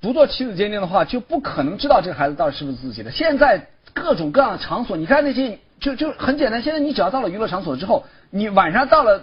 不做妻子鉴定的话，就不可能知道这个孩子到底是不是自己的。现在各种各样的场所，你看那些就很简单。现在你只要到了娱乐场所之后，你晚上到了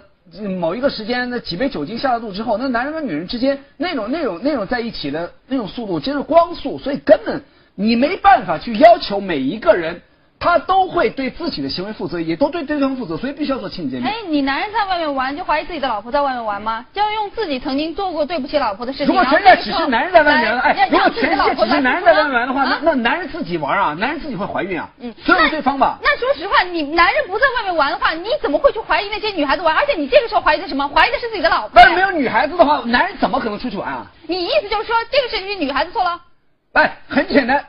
某一个时间，那几杯酒精下了肚之后，那男人和女人之间那种在一起的那种速度，真是光速。所以根本你没办法去要求每一个人。他都会对自己的行为负责，也都对对方负责，所以必须要做亲子鉴定。哎，你男人在外面玩，就怀疑自己的老婆在外面玩吗？就要用自己曾经做过对不起老婆的事情。如果全世界只是男人在外面玩，哎，如果全世界只是男人在外面玩的话，那男人自己玩啊，男人自己会怀孕啊。嗯，所以对方吧。那说实话，你男人不在外面玩的话，你怎么会去怀疑那些女孩子玩？而且你这个时候怀疑的什么？怀疑的是自己的老婆。但是没有女孩子的话，男人怎么可能出去玩啊？你意思就是说，这个事情是女孩子错了？哎，很简单，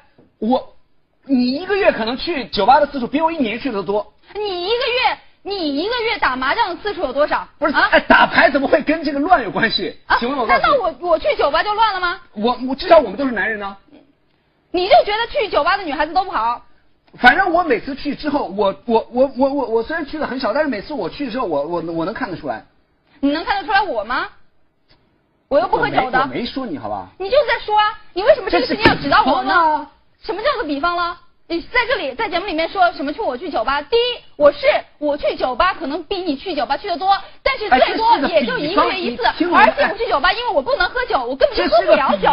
你一个月可能去酒吧的次数比我一年去的多。你一个月打麻将的次数有多少？不是啊，哎，打牌怎么会跟这个乱有关系？啊，请问我告诉你，那我去酒吧就乱了吗？我至少我们都是男人呢。你就觉得去酒吧的女孩子都不好？反正我每次去之后，我虽然去的很少，但是每次我去的时候，我能看得出来。你能看得出来我吗？我又不喝酒的。我没说你好吧？你就是在说啊！你为什么这个事情要指导我呢？什么叫做比方了？你在这里在节目里面说什么去我去酒吧？第一，我去酒吧可能比你去酒吧去的多，但是最多也就一个月一次。而且我去酒吧，因为我不能喝酒，我根本就喝不了酒。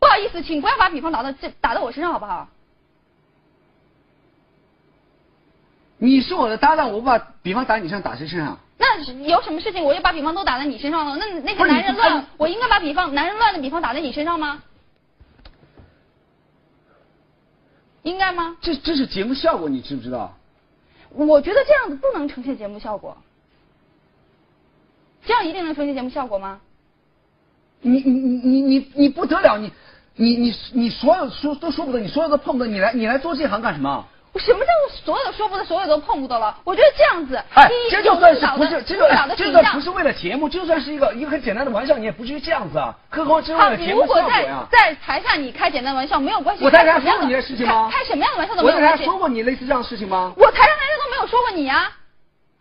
不好意思，请不要把比方打到我身上好不好？你是我的搭档，我不把比方打你身上，打谁身上？那有什么事情我就把比方都打在你身上了？那个男人乱，我应该把男人乱的比方打在你身上吗？应该吗？这是节目效果，你知不知道？我觉得这样子不能呈现节目效果。这样一定能呈现节目效果吗？你不得了！你所有都说不得，你所有都碰不得，你来做这行干什么？我什么叫所有的说不得，所有都碰不得了？我觉得这样子，哎，这就算是不是这个不是为了节目，就算是一个很简单的玩笑，你也不至于这样子啊。何况这为了节目效果呀。在台下你开简单玩笑没有关系。我台下说过你的事情吗？开什么样的玩笑都没有关系。我台下说过你类似这样的事情吗？我台上来的都没有说过你啊。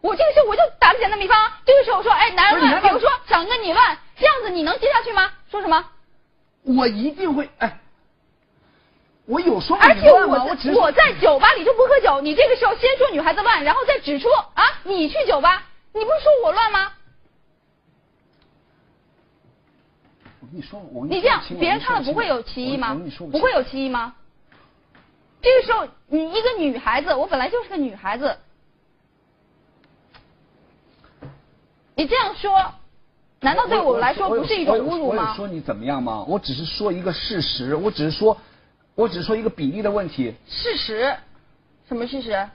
我这个时候我就打个简单比方，这个时候我说，哎，男人乱，比如说想跟你乱，这样子你能接下去吗？说什么？我一定会哎。我有说过，而且我在酒吧里就不喝酒。你这个时候先说女孩子乱，然后再指出啊，你去酒吧，你不是说我乱吗？我跟你说，你这样别人看了不会有歧义吗？不会有歧义吗？这个时候你一个女孩子，我本来就是个女孩子，你这样说。难道对我来说不是一种侮辱吗？我有说你怎么样吗？我只是说一个事实，我只是说一个比例的问题。事实？什么事实？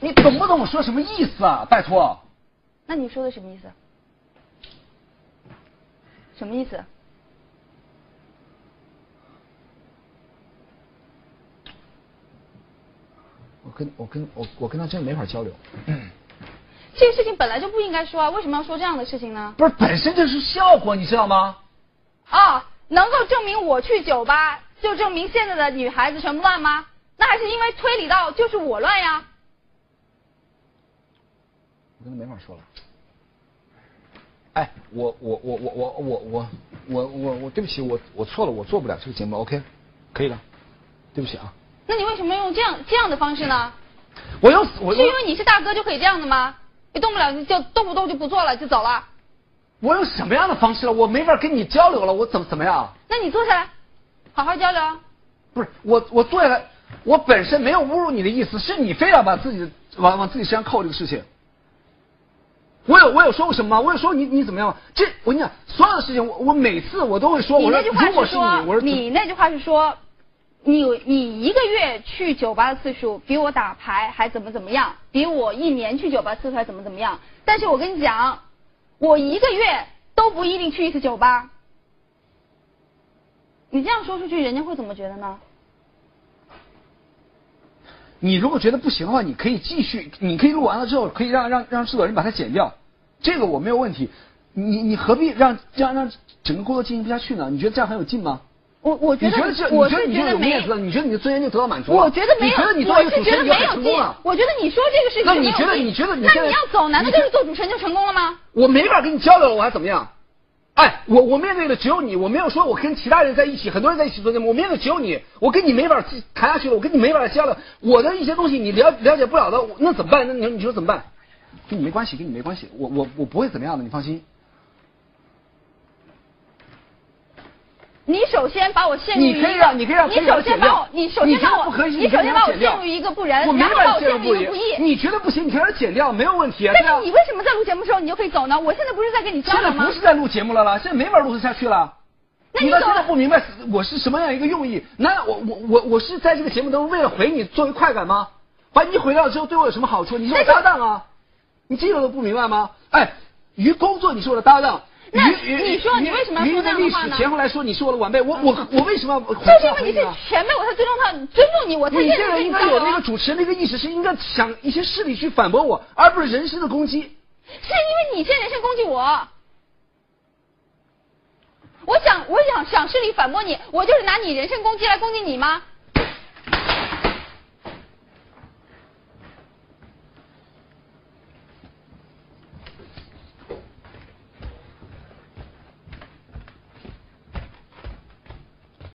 你懂不懂我说什么意思啊？拜托。那你说的什么意思？什么意思？我跟他真的没法交流。这个事情本来就不应该说啊，为什么要说这样的事情呢？不是，本身就是效果，你知道吗？啊，能够证明我去酒吧就证明现在的女孩子全部乱吗？那还是因为推理到就是我乱呀。我真的没法说了。哎，我对不起，我错了，我做不了这个节目 ，OK， 可以了，对不起啊。那你为什么用这样的方式呢？我是因为你是大哥就可以这样的吗？你动不了就动不动就不做了就走了？我用什么样的方式了？我没法跟你交流了，我怎么样？那你坐下来，好好交流。不是我坐下来，我本身没有侮辱你的意思，是你非要把自己往自己身上扣这个事情。我有说过什么吗？我有说你怎么样吗？这我跟你讲，所有的事情我每次我都会说，我说如果是你，我说你那句话是说。你一个月去酒吧的次数比我打牌还怎么样，比我一年去酒吧次数还怎么样？但是我跟你讲，我一个月都不一定去一次酒吧。你这样说出去，人家会怎么觉得呢？你如果觉得不行的话，你可以继续，你可以录完了之后，可以让制作人把它剪掉，这个我没有问题。你何必让整个工作进行不下去呢？你觉得这样很有劲吗？我觉得你有面子了，你觉得你的尊严就得到满足了？我觉得没有，我觉得你说这个事情，那你觉得你现在那你要走，难道就是做主持人就成功了吗？我没法跟你交流了，我还怎么样？哎，我面对的只有你，我没有说我跟其他人在一起，很多人在一起做节目，我面对只有你，我跟你没法谈下去了，我跟你没法交流，我的一些东西你了解不了的，那怎么办？那你说怎么办？跟你没关系，跟你没关系，我不会怎么样的，你放心。你首先把我陷入一个，你首先把我陷入一个不仁，然后把我陷入一个不义。你觉得不行，你可以让人剪掉，没有问题啊。但是你为什么在录节目的时候你就可以走呢？我现在不是在跟你交流吗？现在不是在录节目了啦，现在没法录下去了。那你现在不明白我是什么样一个用意？那我是在这个节目当中为了回你作为快感吗？把你毁掉之后对我有什么好处？你是我搭档啊，你这个都不明白吗？哎，于工作你是我的搭档。那你说你为什么要说这样的话呢？前后来说你是我的晚辈，我为什么要？就是因为你是前辈，我才尊重你，我才愿意跟你交流。你这个应该有那个主持人的一个意识，是应该想一些事理去反驳我，而不是人身的攻击。是因为你先人身攻击我，我想事理反驳你，我就是拿你人身攻击来攻击你吗？